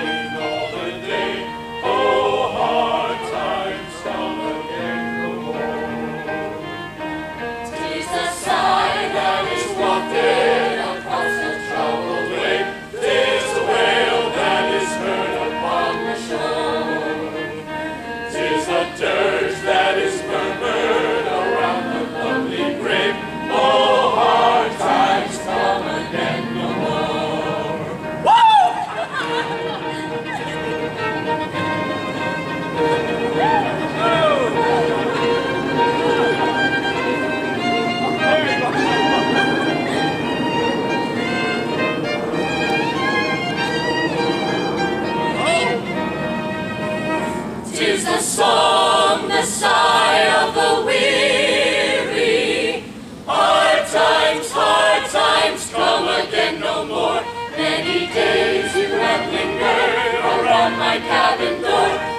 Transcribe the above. smiling all the day. Oh, hard times come again no more. 'Tis a sign that is wafted across the troubled way, 'tis a wail that is heard upon the shore, 'tis a dirge that is murmured around the lonely grave. Oh, hard times come again no more. Tis the song, the sigh of the weary. Hard times come again no more. Many days you have lingered around my cabin door.